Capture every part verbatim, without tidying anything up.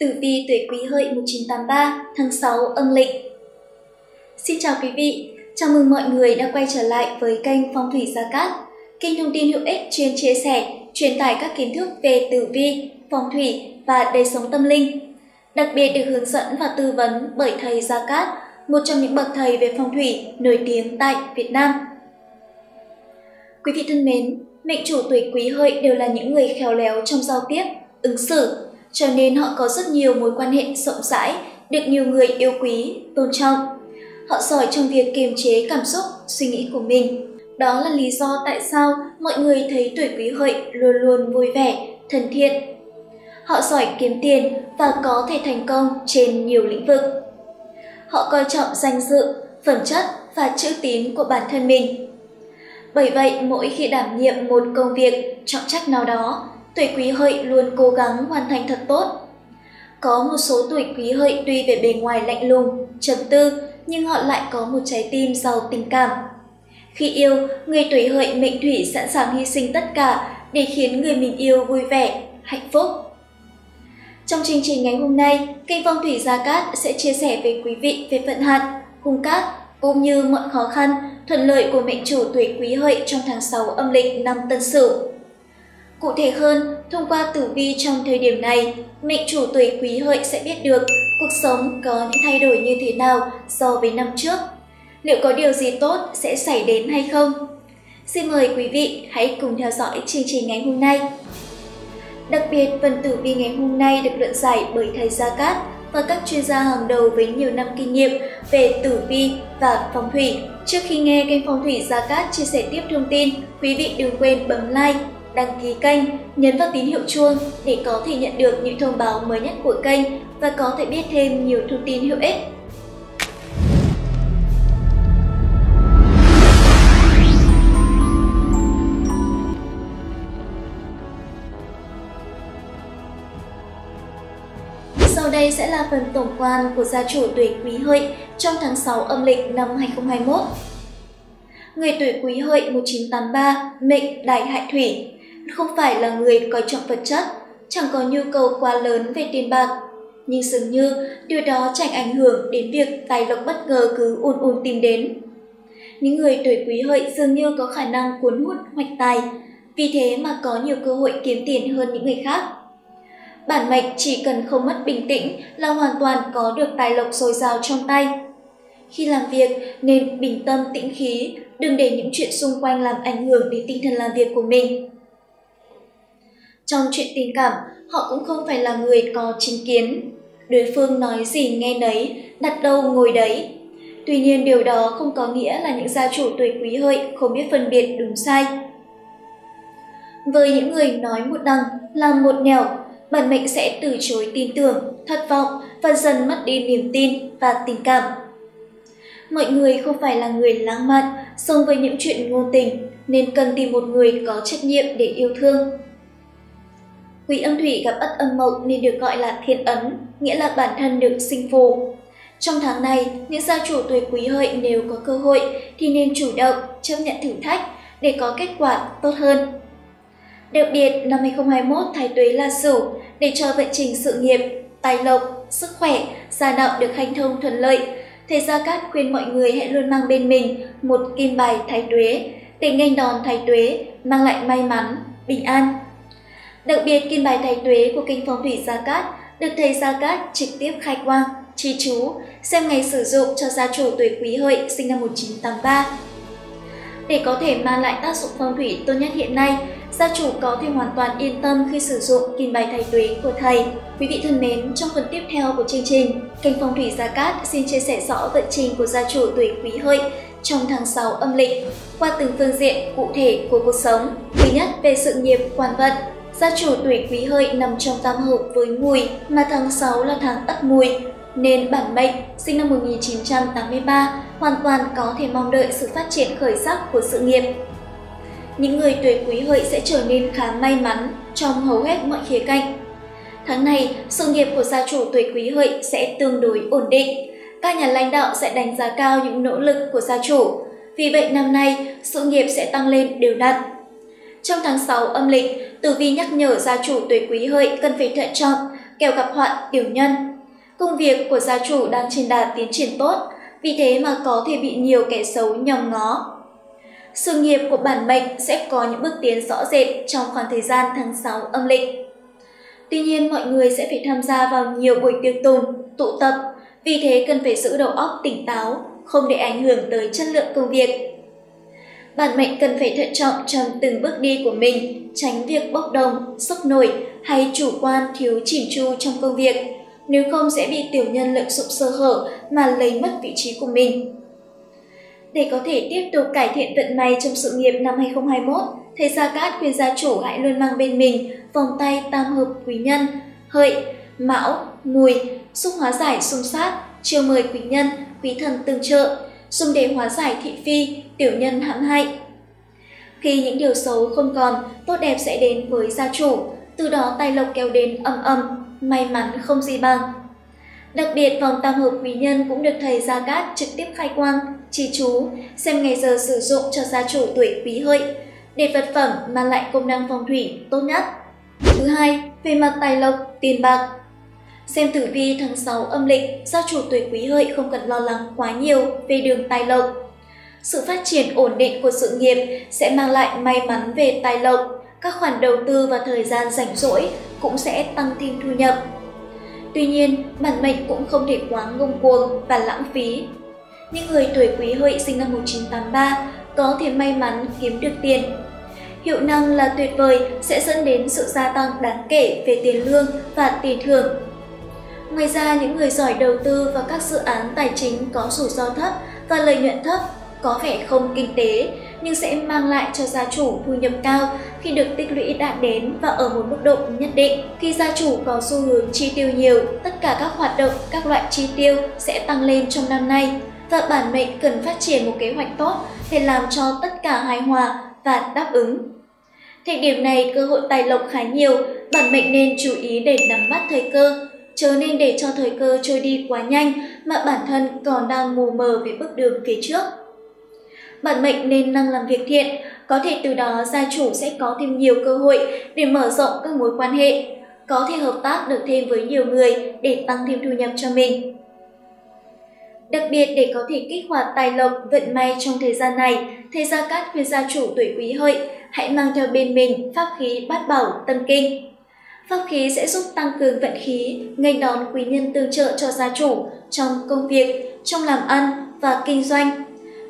Tử vi tuổi Quý Hợi một chín tám ba tháng sáu âm lịch. Xin chào quý vị, chào mừng mọi người đã quay trở lại với kênh Phong thủy Gia Cát, kênh thông tin hữu ích chuyên chia sẻ, truyền tải các kiến thức về tử vi, phong thủy và đời sống tâm linh. Đặc biệt được hướng dẫn và tư vấn bởi thầy Gia Cát, một trong những bậc thầy về phong thủy nổi tiếng tại Việt Nam. Quý vị thân mến, mệnh chủ tuổi Quý Hợi đều là những người khéo léo trong giao tiếp, ứng xử, cho nên họ có rất nhiều mối quan hệ rộng rãi, được nhiều người yêu quý, tôn trọng. Họ giỏi trong việc kiềm chế cảm xúc, suy nghĩ của mình. Đó là lý do tại sao mọi người thấy tuổi Quý Hợi luôn luôn vui vẻ, thân thiện. Họ giỏi kiếm tiền và có thể thành công trên nhiều lĩnh vực. Họ coi trọng danh dự, phẩm chất và chữ tín của bản thân mình. Bởi vậy, mỗi khi đảm nhiệm một công việc, trọng trách nào đó, tuổi Quý Hợi luôn cố gắng hoàn thành thật tốt. Có một số tuổi Quý Hợi tuy về bề ngoài lạnh lùng, trầm tư, nhưng họ lại có một trái tim giàu tình cảm. Khi yêu, người tuổi Hợi mệnh thủy sẵn sàng hy sinh tất cả để khiến người mình yêu vui vẻ, hạnh phúc. Trong chương trình ngày hôm nay, kênh Phong thủy Gia Cát sẽ chia sẻ với quý vị về vận hạn, cung cát cũng như mọi khó khăn, thuận lợi của mệnh chủ tuổi Quý Hợi trong tháng sáu âm lịch năm Tân Sửu. Cụ thể hơn, thông qua tử vi trong thời điểm này, mệnh chủ tuổi Quý Hợi sẽ biết được cuộc sống có những thay đổi như thế nào so với năm trước. Liệu có điều gì tốt sẽ xảy đến hay không? Xin mời quý vị hãy cùng theo dõi chương trình ngày hôm nay. Đặc biệt, phần tử vi ngày hôm nay được luận giải bởi thầy Gia Cát và các chuyên gia hàng đầu với nhiều năm kinh nghiệm về tử vi và phong thủy. Trước khi nghe kênh Phong thủy Gia Cát chia sẻ tiếp thông tin, quý vị đừng quên bấm like, đăng ký kênh, nhấn vào tín hiệu chuông để có thể nhận được những thông báo mới nhất của kênh và có thể biết thêm nhiều thông tin hữu ích. Sau đây sẽ là phần tổng quan của gia chủ tuổi Quý Hợi trong tháng sáu âm lịch năm hai không hai mốt. Người tuổi Quý Hợi một chín tám ba, mệnh Đại Hải Thủy, không phải là người coi trọng vật chất, chẳng có nhu cầu quá lớn về tiền bạc. Nhưng dường như điều đó chẳng ảnh hưởng đến việc tài lộc bất ngờ cứ ùn ùn tìm đến. Những người tuổi Quý Hợi dường như có khả năng cuốn hút hoạch tài, vì thế mà có nhiều cơ hội kiếm tiền hơn những người khác. Bản mệnh chỉ cần không mất bình tĩnh là hoàn toàn có được tài lộc dồi dào trong tay. Khi làm việc nên bình tâm tĩnh khí, đừng để những chuyện xung quanh làm ảnh hưởng đến tinh thần làm việc của mình. Trong chuyện tình cảm, họ cũng không phải là người có chính kiến. Đối phương nói gì nghe nấy, đặt đâu ngồi đấy. Tuy nhiên điều đó không có nghĩa là những gia chủ tuổi Quý Hợi không biết phân biệt đúng sai. Với những người nói một đằng, làm một nẻo, bản mệnh sẽ từ chối tin tưởng, thất vọng và dần mất đi niềm tin và tình cảm. Mọi người không phải là người lãng mạn, sống với những chuyện ngôn tình, nên cần tìm một người có trách nhiệm để yêu thương. Quý âm thủy gặp ất âm mộc nên được gọi là thiên ấn, nghĩa là bản thân được sinh phù. Trong tháng này, những gia chủ tuổi Quý Hợi nếu có cơ hội thì nên chủ động, chấp nhận thử thách để có kết quả tốt hơn. Đặc biệt, năm hai không hai mốt thái tuế là Sửu để cho vận trình sự nghiệp, tài lộc, sức khỏe, gia đạo được hanh thông thuận lợi. Thầy Gia Cát khuyên mọi người hãy luôn mang bên mình một kim bài thái tuế để nghênh đón thái tuế, mang lại may mắn, bình an. Đặc biệt, kim bài thái tuế của kênh Phong thủy Gia Cát được thầy Gia Cát trực tiếp khai quang, chi chú, xem ngày sử dụng cho gia chủ tuổi Quý Hợi sinh năm một chín tám ba. Để có thể mang lại tác dụng phong thủy tốt nhất hiện nay, gia chủ có thể hoàn toàn yên tâm khi sử dụng kim bài thái tuế của thầy. Quý vị thân mến, trong phần tiếp theo của chương trình, kênh Phong thủy Gia Cát xin chia sẻ rõ vận trình của gia chủ tuổi Quý Hợi trong tháng sáu âm lịch qua từng phương diện cụ thể của cuộc sống. Thứ nhất, về sự nghiệp quan vận, gia chủ tuổi Quý Hợi nằm trong tam hợp với mùi, mà tháng sáu là tháng ất mùi, nên bản mệnh sinh năm một chín tám ba hoàn toàn có thể mong đợi sự phát triển khởi sắc của sự nghiệp. Những người tuổi Quý Hợi sẽ trở nên khá may mắn trong hầu hết mọi khía cạnh. Tháng này, sự nghiệp của gia chủ tuổi Quý Hợi sẽ tương đối ổn định. Các nhà lãnh đạo sẽ đánh giá cao những nỗ lực của gia chủ. Vì vậy năm nay, sự nghiệp sẽ tăng lên đều đặn. Trong tháng sáu âm lịch, tử vi nhắc nhở gia chủ tuổi Quý Hợi cần phải thận trọng, kẻo gặp họa tiểu nhân. Công việc của gia chủ đang trên đà tiến triển tốt, vì thế mà có thể bị nhiều kẻ xấu nhòm ngó. Sự nghiệp của bản mệnh sẽ có những bước tiến rõ rệt trong khoảng thời gian tháng sáu âm lịch. Tuy nhiên, mọi người sẽ phải tham gia vào nhiều buổi tiệc tùng, tụ tập, vì thế cần phải giữ đầu óc tỉnh táo, không để ảnh hưởng tới chất lượng công việc. Bản mệnh cần phải thận trọng trong từng bước đi của mình, tránh việc bốc đồng, sốc nổi hay chủ quan thiếu chỉn chu trong công việc, nếu không sẽ bị tiểu nhân lợi dụng sơ hở mà lấy mất vị trí của mình. Để có thể tiếp tục cải thiện vận may trong sự nghiệp năm hai không hai mốt, thầy Gia Cát khuyên gia chủ hãy luôn mang bên mình vòng tay tam hợp quý nhân, hợi, mão, mùi, giúp hóa giải xung sát, chiêu mời quý nhân, quý thần tương trợ, dùng để hóa giải thị phi, tiểu nhân hãm hại. Khi những điều xấu không còn, tốt đẹp sẽ đến với gia chủ, từ đó tài lộc kéo đến ầm ầm, may mắn không gì bằng. Đặc biệt, vòng tam hợp quý nhân cũng được thầy Gia Cát trực tiếp khai quang, chỉ chú, xem ngày giờ sử dụng cho gia chủ tuổi Quý Hợi, để vật phẩm mang lại công năng phong thủy tốt nhất. Thứ hai, về mặt tài lộc, tiền bạc. Xem tử vi tháng sáu âm lịch, gia chủ tuổi Quý Hợi không cần lo lắng quá nhiều về đường tài lộc. Sự phát triển ổn định của sự nghiệp sẽ mang lại may mắn về tài lộc, các khoản đầu tư và thời gian rảnh rỗi cũng sẽ tăng thêm thu nhập. Tuy nhiên, bản mệnh cũng không thể quá ngông cuồng và lãng phí. Những người tuổi Quý Hợi sinh năm một nghìn chín trăm tám mươi ba có thể may mắn kiếm được tiền. Hiệu năng là tuyệt vời sẽ dẫn đến sự gia tăng đáng kể về tiền lương và tiền thưởng. Ngoài ra, những người giỏi đầu tư vào các dự án tài chính có rủi ro thấp và lợi nhuận thấp có vẻ không kinh tế, nhưng sẽ mang lại cho gia chủ thu nhập cao khi được tích lũy đã đến và ở một mức độ nhất định. Khi gia chủ có xu hướng chi tiêu nhiều, tất cả các hoạt động, các loại chi tiêu sẽ tăng lên trong năm nay, và bản mệnh cần phát triển một kế hoạch tốt để làm cho tất cả hài hòa và đáp ứng. Thời điểm này, cơ hội tài lộc khá nhiều, bản mệnh nên chú ý để nắm bắt thời cơ, chớ nên để cho thời cơ trôi đi quá nhanh mà bản thân còn đang mù mờ về bước đường phía trước. Bản mệnh nên năng làm việc thiện, có thể từ đó gia chủ sẽ có thêm nhiều cơ hội để mở rộng các mối quan hệ, có thể hợp tác được thêm với nhiều người để tăng thêm thu nhập cho mình. Đặc biệt, để có thể kích hoạt tài lộc, vận may trong thời gian này, thầy Gia Cát khuyên gia chủ tuổi Quý Hợi hãy mang theo bên mình pháp khí Bát Bảo Tâm Kinh. Pháp khí sẽ giúp tăng cường vận khí, nghênh đón quý nhân tương trợ cho gia chủ trong công việc, trong làm ăn và kinh doanh.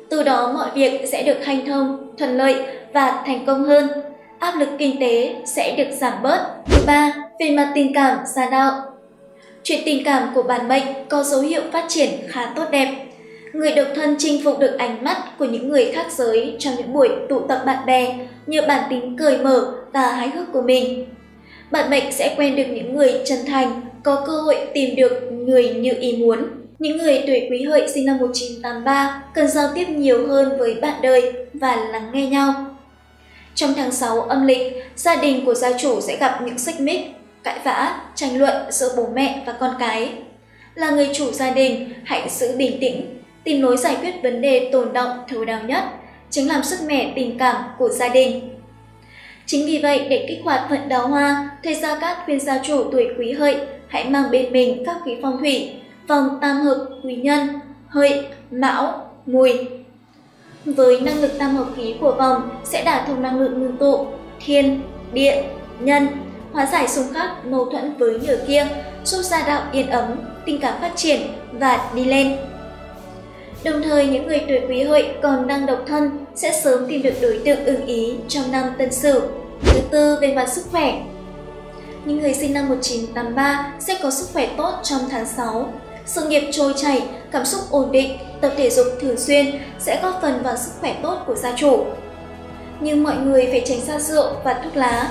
Từ đó mọi việc sẽ được hanh thông, thuận lợi và thành công hơn, áp lực kinh tế sẽ được giảm bớt. Thứ ba, về mặt tình cảm, gia đạo. Chuyện tình cảm của bản mệnh có dấu hiệu phát triển khá tốt đẹp. Người độc thân chinh phục được ánh mắt của những người khác giới trong những buổi tụ tập bạn bè nhờ bản tính cởi mở và hái hước của mình. Bản mệnh sẽ quen được những người chân thành, có cơ hội tìm được người như ý muốn. Những người tuổi Quý Hợi sinh năm một nghìn chín trăm tám mươi ba cần giao tiếp nhiều hơn với bạn đời và lắng nghe nhau. Trong tháng sáu âm lịch, gia đình của gia chủ sẽ gặp những xích mích, cãi vã, tranh luận giữa bố mẹ và con cái. Là người chủ gia đình, hãy giữ bình tĩnh, tìm lối giải quyết vấn đề tồn đọng thấu đáo nhất, tránh làm sứt mẻ tình cảm của gia đình. Chính vì vậy, để kích hoạt vận đào hoa, thầy Gia Cát khuyên gia chủ tuổi Quý Hợi hãy mang bên mình pháp khí phong thủy, vòng tam hợp quý nhân, hợi, mão, mùi. Với năng lực tam hợp khí của vòng sẽ đả thông năng lượng ngưng tụ, thiên, địa, nhân, hóa giải xung khắc, mâu thuẫn với người kia, giúp gia đạo yên ấm, tình cảm phát triển và đi lên. Đồng thời, những người tuổi Quý Hợi còn đang độc thân sẽ sớm tìm được đối tượng ưng ý trong năm Tân Sửu. Thứ tư, về mặt sức khỏe. Những người sinh năm một nghìn chín trăm tám mươi ba sẽ có sức khỏe tốt trong tháng sáu. Sự nghiệp trôi chảy, cảm xúc ổn định, tập thể dục thường xuyên sẽ góp phần vào sức khỏe tốt của gia chủ. Nhưng mọi người phải tránh xa rượu và thuốc lá.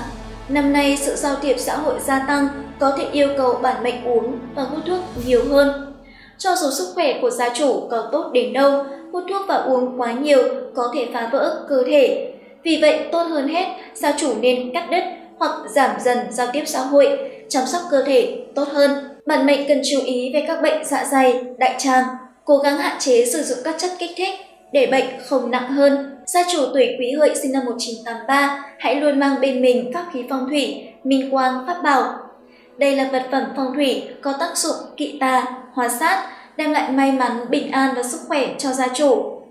Năm nay, sự giao tiếp xã hội gia tăng có thể yêu cầu bản mệnh uống và hút thuốc nhiều hơn. Cho dù sức khỏe của gia chủ có tốt đến đâu, hút thuốc và uống quá nhiều có thể phá vỡ cơ thể. Vì vậy, tốt hơn hết, gia chủ nên cắt đứt hoặc giảm dần giao tiếp xã hội, chăm sóc cơ thể tốt hơn. Bản mệnh cần chú ý về các bệnh dạ dày, đại tràng, cố gắng hạn chế sử dụng các chất kích thích để bệnh không nặng hơn. Gia chủ tuổi Quý Hợi sinh năm một nghìn chín trăm tám mươi ba hãy luôn mang bên mình pháp khí phong thủy, minh quang pháp bảo. Đây là vật phẩm phong thủy có tác dụng kỵ tà, hóa sát, đem lại may mắn, bình an và sức khỏe cho gia chủ.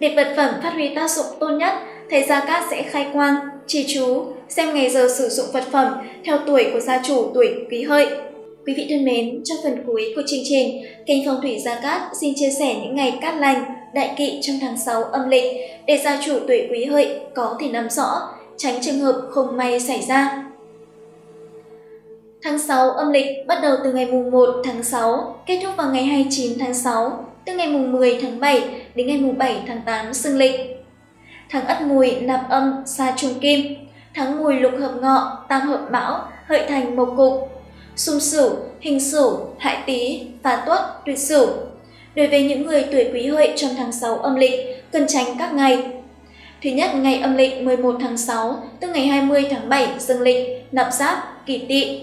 Để vật phẩm phát huy tác dụng tốt nhất, thầy Gia Cát sẽ khai quang, chỉ chú, xem ngày giờ sử dụng vật phẩm theo tuổi của gia chủ tuổi Quý Hợi. Quý vị thân mến, trong phần cuối của chương trình, kênh Phong thủy Gia Cát xin chia sẻ những ngày cát lành, đại kỵ trong tháng sáu âm lịch để gia chủ tuổi Quý Hợi có thể nắm rõ, tránh trường hợp không may xảy ra. Tháng sáu âm lịch bắt đầu từ ngày mùng một tháng sáu, kết thúc vào ngày hai mươi chín tháng sáu, từ ngày mùng mười tháng bảy đến ngày mùng bảy tháng tám dương lịch. Tháng Ất Mùi nạp âm sa trùng kim, tháng Mùi lục hợp ngọ, tam hợp mão, hợi thành mộc cục, xung Sửu, hình Sửu, hại Tý, phá Tuất, tuyệt Sửu. Đối với những người tuổi Quý Hợi trong tháng sáu âm lịch, cần tránh các ngày. Thứ nhất, ngày âm lịch mười một tháng sáu tức ngày hai mươi tháng bảy dương lịch, nạp giáp, kỷ Tỵ.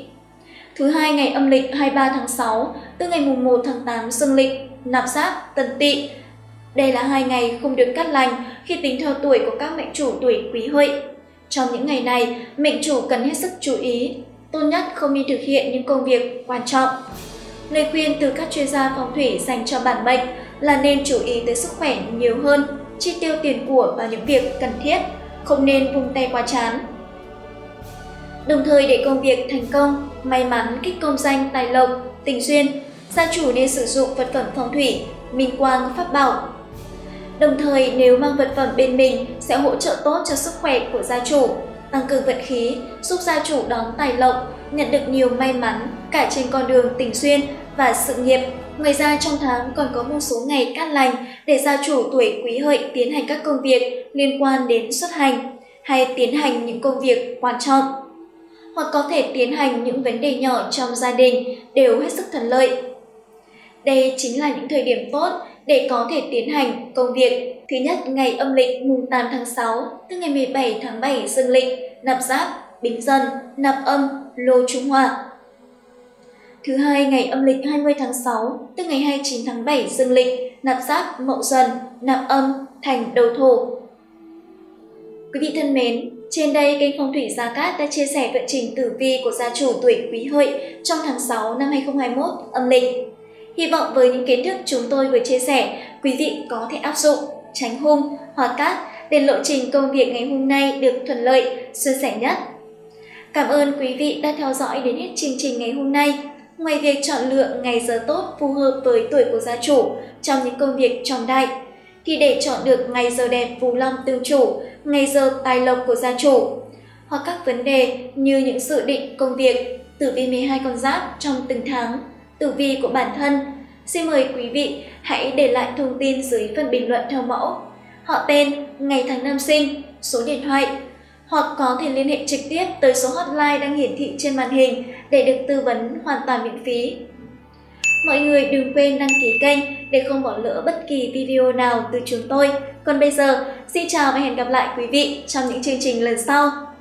Thứ hai, ngày âm lịch hai mươi ba tháng sáu tức ngày mùng một tháng tám dương lịch, nạp giáp, tân Tỵ. Đây là hai ngày không được cát lành khi tính theo tuổi của các mệnh chủ tuổi Quý Hợi. Trong những ngày này, mệnh chủ cần hết sức chú ý, tốt nhất không nên thực hiện những công việc quan trọng. Lời khuyên từ các chuyên gia phong thủy dành cho bản mệnh là nên chú ý tới sức khỏe nhiều hơn, chi tiêu tiền của vào những việc cần thiết, không nên vung tay quá chán. Đồng thời, để công việc thành công, may mắn, kích công danh, tài lộc, tình duyên, gia chủ nên sử dụng vật phẩm phong thủy, minh quang, pháp bảo. Đồng thời, nếu mang vật phẩm bên mình sẽ hỗ trợ tốt cho sức khỏe của gia chủ, tăng cường vận khí, giúp gia chủ đón tài lộc, nhận được nhiều may mắn cả trên con đường tình duyên và sự nghiệp. Ngoài ra, trong tháng còn có một số ngày cát lành để gia chủ tuổi Quý Hợi tiến hành các công việc liên quan đến xuất hành hay tiến hành những công việc quan trọng, hoặc có thể tiến hành những vấn đề nhỏ trong gia đình đều hết sức thuận lợi. Đây chính là những thời điểm tốt để có thể tiến hành công việc. Thứ nhất, ngày âm lịch mùng tám tháng sáu tức ngày mười bảy tháng bảy dương lịch, nạp giáp, bính dần, nạp âm, lô trung hòa. Thứ hai, ngày âm lịch hai mươi tháng sáu tức ngày hai mươi chín tháng bảy dương lịch, nạp giáp, mậu dần, nạp âm, thành đầu thổ. Quý vị thân mến, trên đây kênh Phong thủy Gia Cát đã chia sẻ vận trình tử vi của gia chủ tuổi Quý Hợi trong tháng sáu năm hai nghìn không trăm hai mươi mốt âm lịch. Hy vọng với những kiến thức chúng tôi vừa chia sẻ, quý vị có thể áp dụng, tránh hung, hóa cát để lộ trình công việc ngày hôm nay được thuận lợi, suôn sẻ nhất. Cảm ơn quý vị đã theo dõi đến hết chương trình ngày hôm nay. Ngoài việc chọn lựa ngày giờ tốt phù hợp với tuổi của gia chủ trong những công việc trọng đại, thì để chọn được ngày giờ đẹp phù long tương chủ, ngày giờ tài lộc của gia chủ, hoặc các vấn đề như những dự định công việc, tử vi mười hai con giáp trong từng tháng, tử vi của bản thân, xin mời quý vị hãy để lại thông tin dưới phần bình luận theo mẫu họ tên, ngày tháng năm sinh, số điện thoại, hoặc có thể liên hệ trực tiếp tới số hotline đang hiển thị trên màn hình để được tư vấn hoàn toàn miễn phí. Mọi người đừng quên đăng ký kênh để không bỏ lỡ bất kỳ video nào từ chúng tôi. Còn bây giờ, xin chào và hẹn gặp lại quý vị trong những chương trình lần sau.